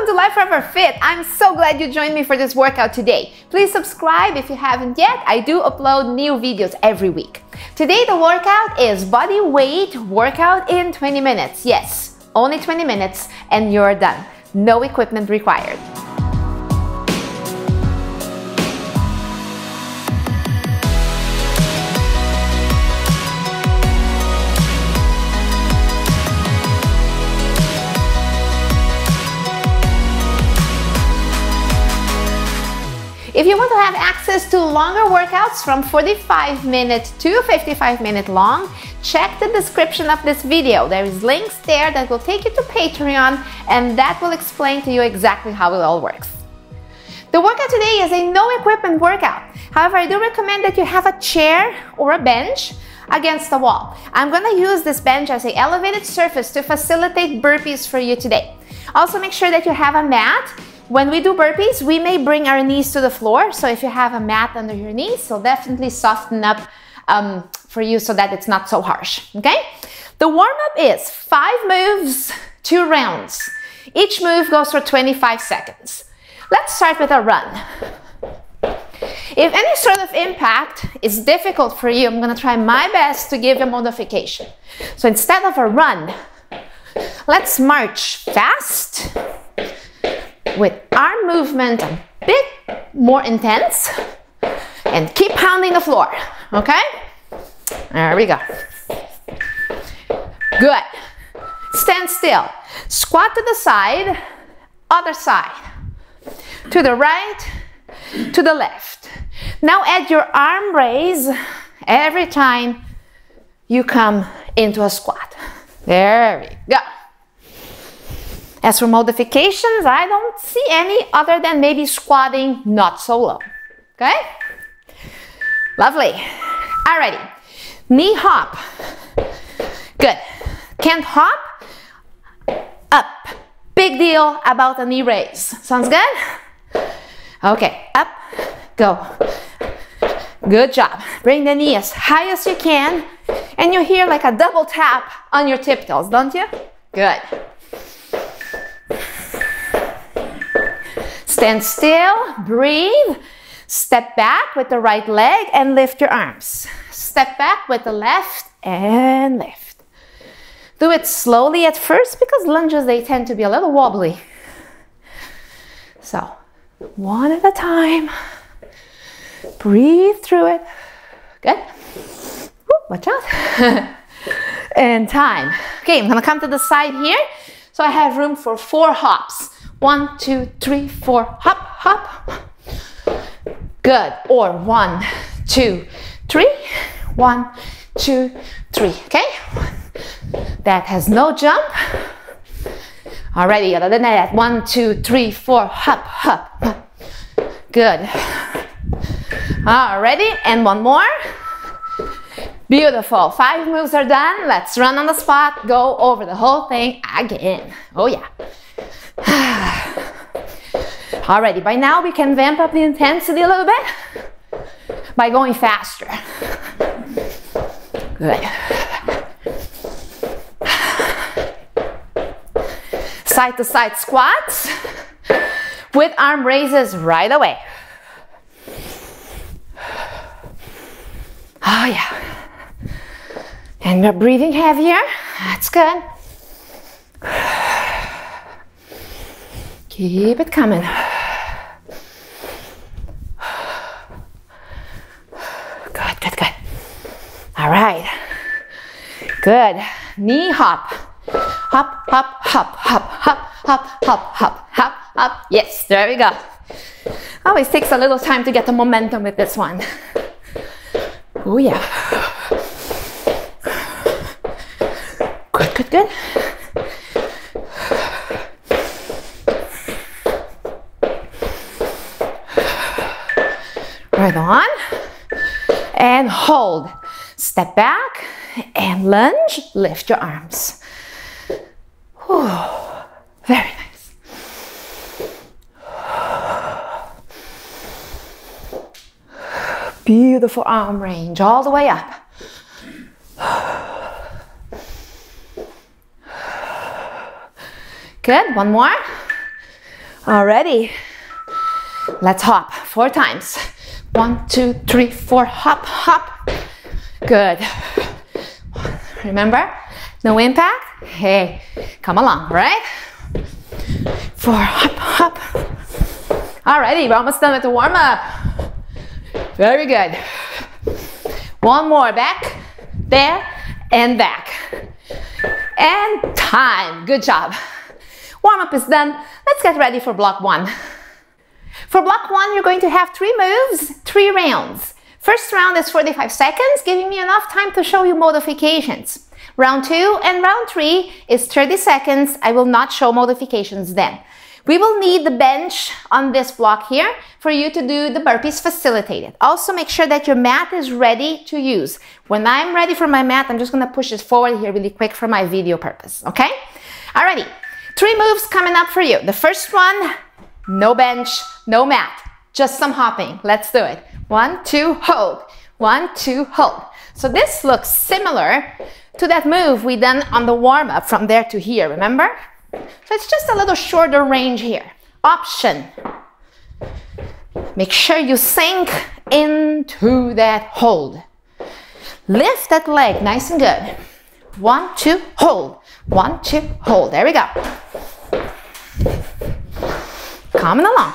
Welcome to Life Forever Fit. I'm so glad you joined me for this workout today. Please subscribe if you haven't yet. I do upload new videos every week. Today the workout is body weight workout in 20 minutes. Yes, only 20 minutes and you're done. No equipment required. If you want to have access to longer workouts from 45-minute to 55-minute long, check the description of this video. There is links there that will take you to Patreon, and that will explain to you exactly how it all works. The workout today is a no equipment workout. However, I do recommend that you have a chair or a bench against the wall. I'm going to use this bench as an elevated surface to facilitate burpees for you today. Also, make sure that you have a mat. When we do burpees, we may bring our knees to the floor. So if you have a mat under your knees, so definitely soften up for you so that it's not so harsh, okay? The warm-up is 5 moves, 2 rounds. Each move goes for 25 seconds. Let's start with a run. If any sort of impact is difficult for you, I'm gonna try my best to give a modification. So instead of a run, let's march fast. With arm movement a bit more intense and keep pounding the floor, okay? There we go. Good. Stand still. Squat to the side, other side. To the right, to the left. Now add your arm raise every time you come into a squat. There we go. As for modifications, I don't see any other than maybe squatting not so low, okay? Lovely. Alrighty, knee hop. Good. Can't hop? Up. Big deal about a knee raise. Sounds good? Okay, up, go. Good job. Bring the knee as high as you can, and you hear like a double tap on your tiptoes, don't you? Good. Stand still, breathe, step back with the right leg and lift your arms. Step back with the left and lift. Do it slowly at first because lunges, they tend to be a little wobbly. So, one at a time. Breathe through it. Good. Ooh, watch out. And time. Okay, I'm gonna come to the side here so I have room for 4 hops. 1, 2, 3, 4, hop, hop. Good, or 1, 2, 3, 1, 2, 3, okay? That has no jump. Alrighty, other than that, 1, 2, 3, 4, hop, hop, hop. Good. Alrighty, and one more. Beautiful, 5 moves are done. Let's run on the spot, go over the whole thing again. Oh yeah. Alrighty, by now we can vamp up the intensity a little bit by going faster. Good. Side to side squats with arm raises right away. Oh yeah. And we're breathing heavier. That's good. Keep it coming. Good, good, good. All right. Good. Knee hop. Hop, hop, hop, hop, hop, hop, hop, hop, hop, hop. Yes, there we go. Always takes a little time to get the momentum with this one. Oh, yeah. Good, good, good. Right on, and hold. Step back and lunge, lift your arms. Whew. Very nice. Beautiful arm range all the way up. Good, one more. Alrighty, let's hop 4 times. 1, 2, 3, 4, hop, hop. Good. Remember, no impact. Hey, come along, right? 4, hop, hop. Alrighty, we're almost done with the warm up. Very good. 1 more, back, there, and back. And time, good job. Warm up is done, let's get ready for block 1. For block 1, you're going to have 3 moves, 3 rounds. First round is 45 seconds, giving me enough time to show you modifications. Round 2 and round 3 is 30 seconds, I will not show modifications then. We will need the bench on this block here for you to do the burpees facilitated. Also make sure that your mat is ready to use. When I'm ready for my mat, I'm just gonna push this forward here really quick for my video purpose, okay? Alrighty, 3 moves coming up for you. The first one, no bench, no mat, just some hopping. Let's do it. 1, 2, hold. 1, 2, hold. So this looks similar to that move we done on the warm-up from there to here, remember? So it's just a little shorter range here. Option. Make sure you sink into that hold. Lift that leg nice and good. 1, 2, hold. 1, 2, hold. There we go. Coming along.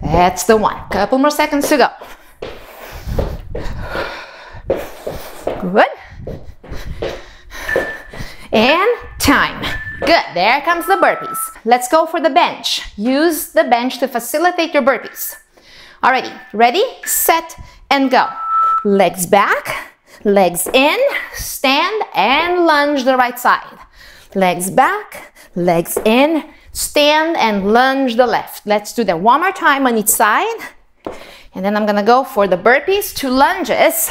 That's the one. Couple more seconds to go. Good. And time. Good, there comes the burpees. Let's go for the bench. Use the bench to facilitate your burpees. Alrighty, ready, set, and go. Legs back, legs in, stand and lunge the right side. Legs back, legs in, stand and lunge the left. Let's do that 1 more time on each side. And then I'm gonna go for the burpees to lunges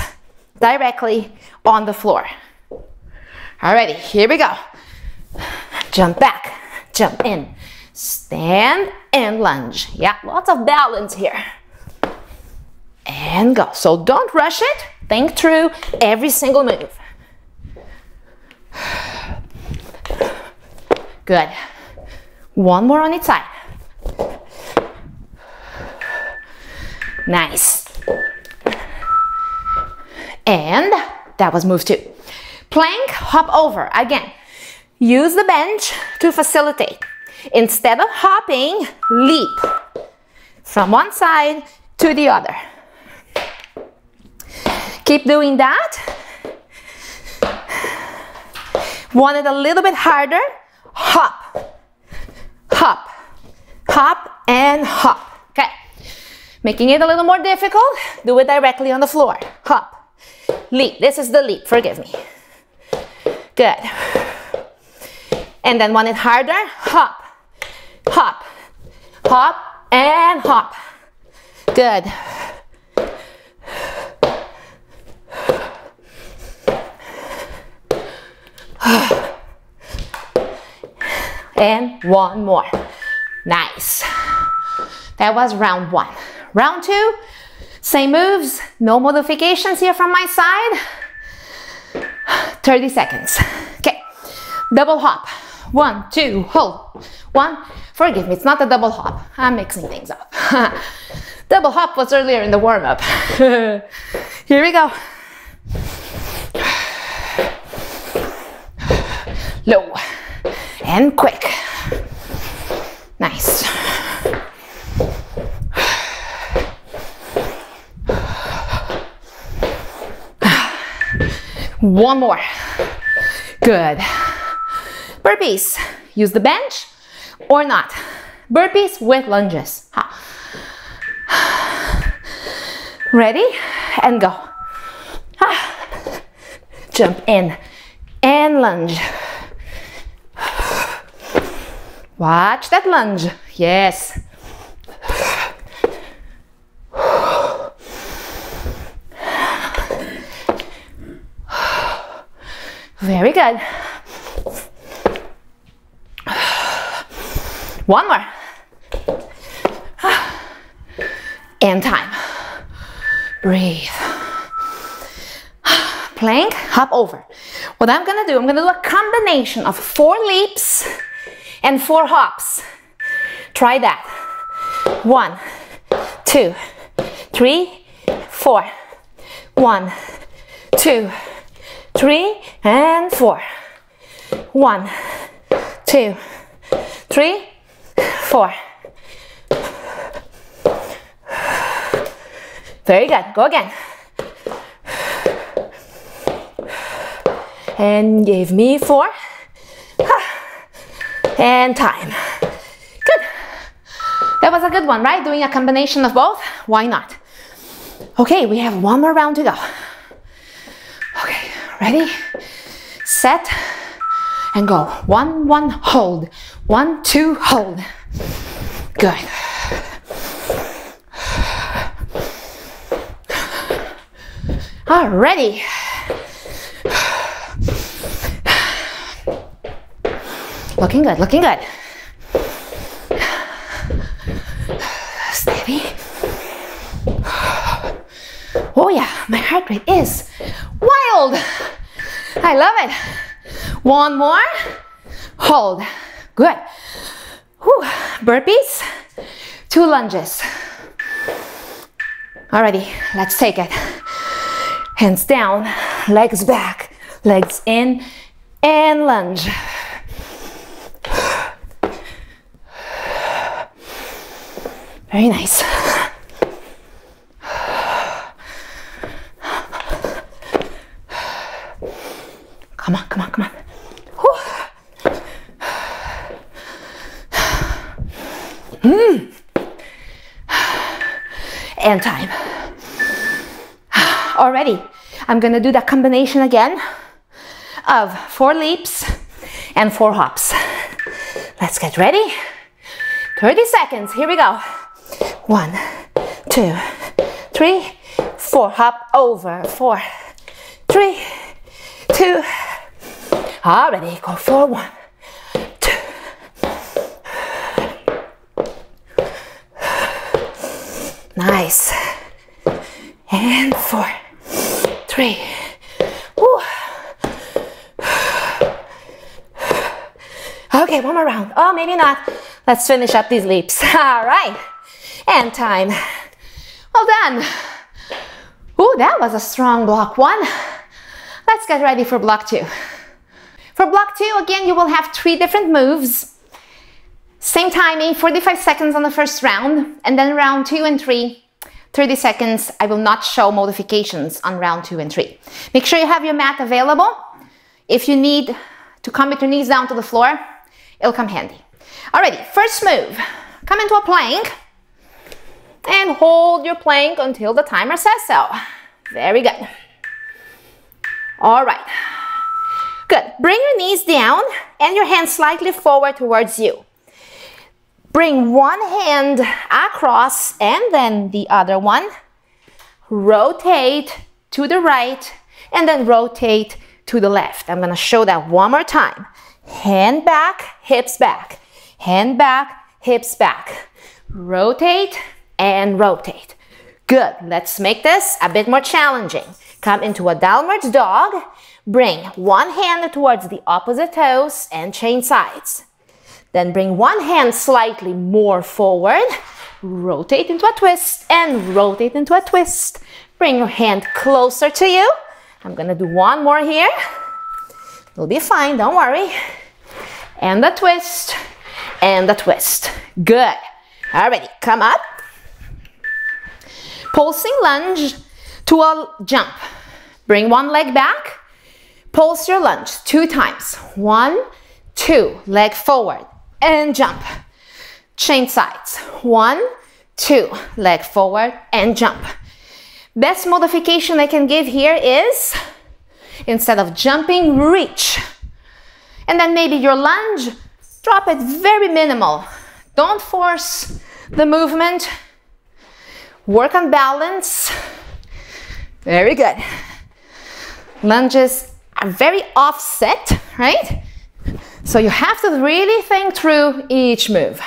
directly on the floor. Alrighty, here we go. Jump back, jump in, stand and lunge. Yeah, lots of balance here. And go. So don't rush it. Think through every single move. Good. 1 more on each side. Nice. And that was move 2. Plank, hop over. Again, use the bench to facilitate. Instead of hopping, leap from one side to the other. Keep doing that. Want it a little bit harder? Hop, hop, hop, and hop. Okay. Making it a little more difficult, do it directly on the floor. Hop, leap. This is the leap, forgive me. Good. And then want it harder, hop, hop, hop, and hop. Good. And 1 more. Nice. That was round 1. Round 2, same moves, no modifications here from my side. 30 seconds. Okay, double hop. 1, 2, hold. 1, forgive me, it's not a double hop. I'm mixing things up. Double hop was earlier in the warm-up. Here we go. Low and quick. Nice. One more. Good. Burpees. Use the bench or not. Burpees with lunges. Ready? And go. Jump in and lunge. Watch that lunge. Yes. Very good. 1 more. And time. Breathe. Plank, hop over. What I'm gonna do a combination of 4 leaps and 4 hops. Try that. 1, 2, 3, 4. 1, 2, 3, and 4. 1, 2, 3, 4. Very good, go again. And give me 4. And time. Good. That was a good one, right? Doing a combination of both? Why not? Okay, we have 1 more round to go. Okay, ready, set, and go. 1, 1, hold. 1, 2, hold. Good. Alrighty. Looking good, looking good. Steady. Oh yeah, my heart rate is wild. I love it. 1 more. Hold. Good. Whew. Burpees. 2 lunges. Alrighty, let's take it. Hands down, legs back, legs in, and lunge. Very nice. Come on, come on, come on. And time. Already. I'm gonna do that combination again of 4 leaps and 4 hops. Let's get ready. 30 seconds, here we go. 1, 2, 3, 4, hop over. 4, 3, 2. Already, go for 1, 2. Nice. And 4, 3. Woo. Okay, 1 more round. Oh, maybe not. Let's finish up these leaps. All right, and time. Well done. Ooh, that was a strong block 1. Let's get ready for block 2. For block 2, again, you will have 3 different moves. Same timing, 45 seconds on the first round, and then round 2 and 3. 30 seconds, I will not show modifications on round 2 and 3. Make sure you have your mat available. If you need to come with your knees down to the floor, it'll come handy. Alrighty, first move. Come into a plank and hold your plank until the timer says so. Very good. Alright. Good. Bring your knees down and your hands slightly forward towards you. Bring 1 hand across and then the other one. Rotate to the right and then rotate to the left. I'm gonna show that 1 more time. Hand back, hips back. Hand back, hips back. Rotate and rotate. Good, let's make this a bit more challenging. Come into a downwards dog. Bring 1 hand towards the opposite toes and change sides. Then bring 1 hand slightly more forward, rotate into a twist, and rotate into a twist. Bring your hand closer to you. I'm gonna do 1 more here. It'll be fine, don't worry. And a twist, and a twist. Good. Alrighty, come up. Pulsing lunge to a jump. Bring 1 leg back, pulse your lunge 2 times. 1, 2, leg forward. And jump. Change sides. 1, 2, leg forward and jump. Best modification I can give here is instead of jumping, reach. And then maybe your lunge, drop it very minimal. Don't force the movement. Work on balance. Very good. Lunges are very offset, right? So you have to really think through each move.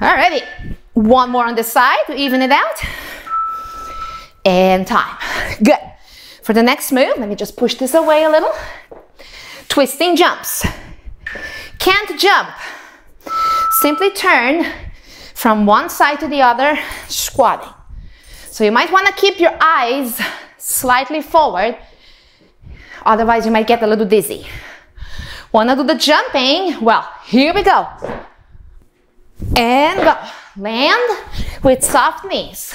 Alrighty, 1 more on this side to even it out. And time. Good. For the next move, let me just push this away a little. Twisting jumps. Can't jump. Simply turn from one side to the other, squatting. So you might want to keep your eyes slightly forward, otherwise you might get a little dizzy. Want to do the jumping? Well, here we go. And go. Land with soft knees.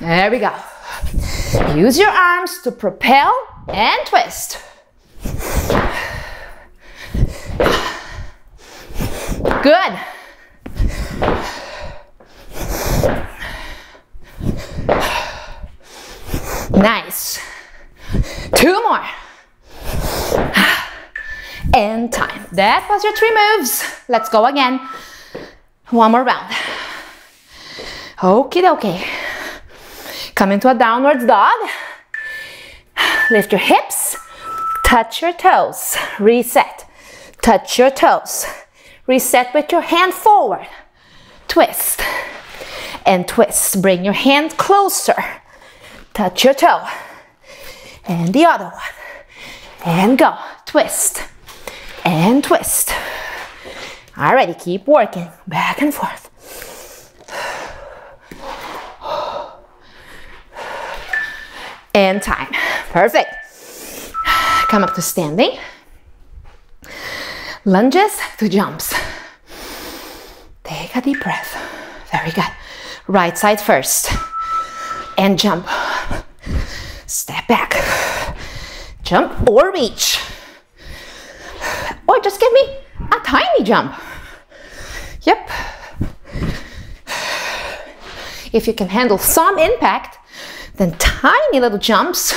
There we go. Use your arms to propel and twist. Good. Nice. Two more. And time. That was your 3 moves. Let's go again. One more round. Okie dokie. Come into a downwards dog. Lift your hips. Touch your toes. Reset. Touch your toes. Reset with your hand forward. Twist. And twist. Bring your hand closer. Touch your toe. And the other one. And go. Twist. And twist. Alrighty, keep working. Back and forth. And time. Perfect. Come up to standing. Lunges to jumps. Take a deep breath. Very good. Right side first. And jump. Step back. Jump or reach. Or just give me a tiny jump. Yep. If you can handle some impact, then tiny little jumps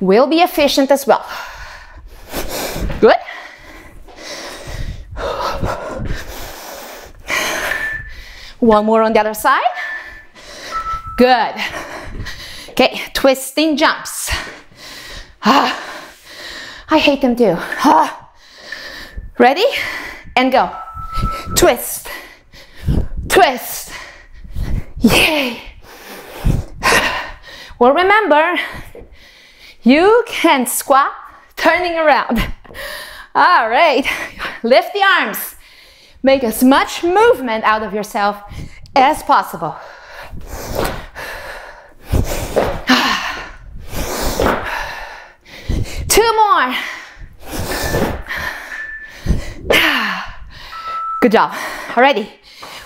will be efficient as well. Good. One more on the other side. Good. Okay, twisting jumps. I hate them too. Ready? And go. Twist. Twist. Yay. Well, remember, you can squat turning around. All right. Lift the arms. Make as much movement out of yourself as possible. Two more. Good job. Alrighty.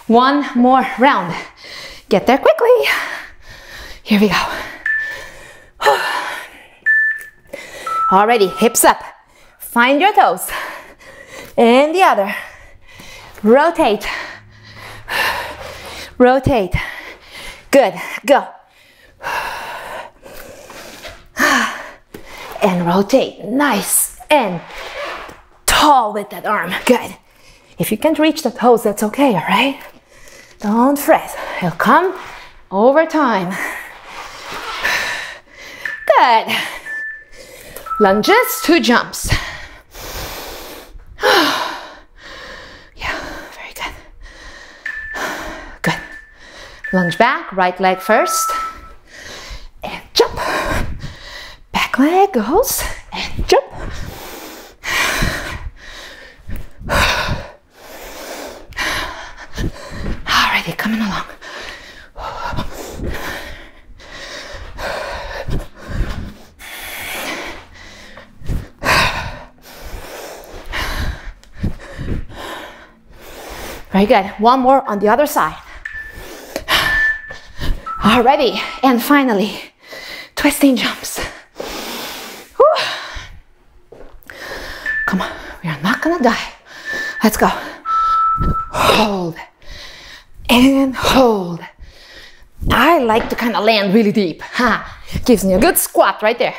One more round. Get there quickly. Here we go. Alrighty, hips up. Find your toes. And the other. Rotate. Rotate. Good. Go. And rotate. Nice and tall with that arm. Good. If you can't reach the toes, that's okay, all right? Don't fret. It'll come over time. Good. Lunges, 2 jumps. Yeah, very good. Good. Lunge back, right leg first. And jump. Back leg goes. And jump. Coming along. Very good. One more on the other side. Already. And finally, twisting jumps. Whew. Come on. We are not gonna die. Let's go. Hold. And hold. I like to kind of land really deep. Gives me a good squat right there.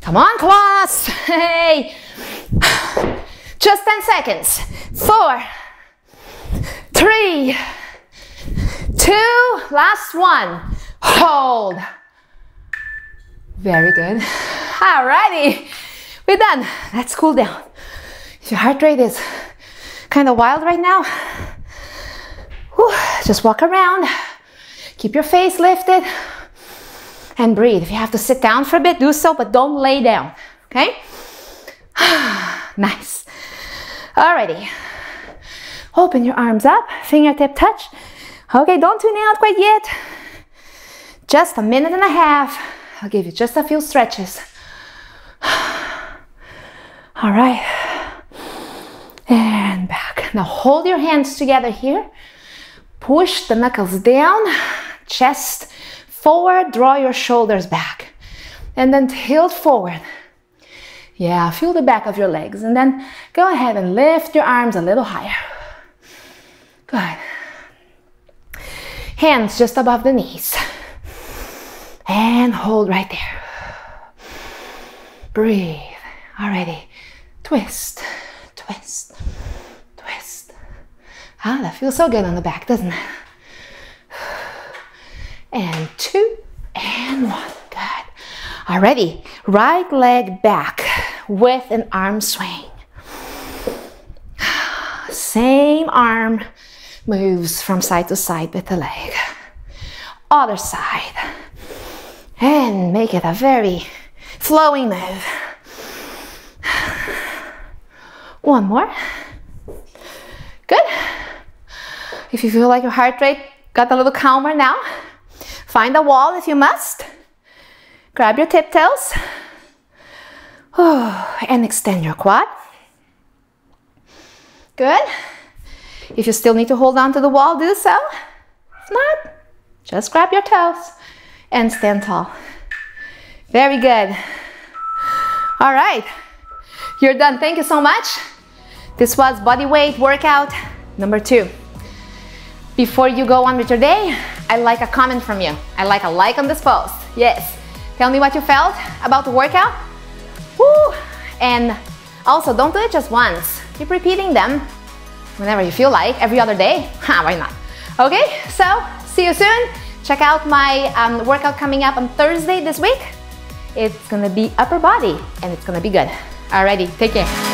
Come on, class. Hey. Just 10 seconds. 4, 3, 2, last one. Hold. Very good. Alrighty. We're done. Let's cool down. If your heart rate is kind of wild right now, whew, just walk around. Keep your face lifted and breathe. If you have to sit down for a bit, do so, but don't lay down, okay? Nice. Alrighty. Open your arms up, fingertip touch. Okay, don't tune out quite yet. Just a minute and a half. I'll give you just a few stretches. All right. And back. Now hold your hands together here. Push the knuckles down, chest forward, draw your shoulders back. And then tilt forward. Yeah, feel the back of your legs. And then go ahead and lift your arms a little higher. Good. Hands just above the knees. And hold right there. Breathe. Alrighty. Twist, twist, twist. Ah, that feels so good on the back, doesn't it? And two, and one. Good. Alrighty. Right leg back with an arm swing. Same arm moves from side to side with the leg. Other side. And make it a very flowing move. One more. Good. If you feel like your heart rate got a little calmer now, find a wall if you must. Grab your tiptoes. And extend your quad. Good. If you still need to hold on to the wall, do so. If not, just grab your toes and stand tall. Very good. All right, you're done. Thank you so much. This was body weight workout number 2. Before you go on with your day, I'd like a comment from you. I'd like a like on this post. Yes, tell me what you felt about the workout. Woo! And also, don't do it just once. Keep repeating them whenever you feel like, every other day. Why not? Okay, so see you soon. Check out my workout coming up on Thursday this week. It's gonna be upper body and it's gonna be good. Alrighty, take care.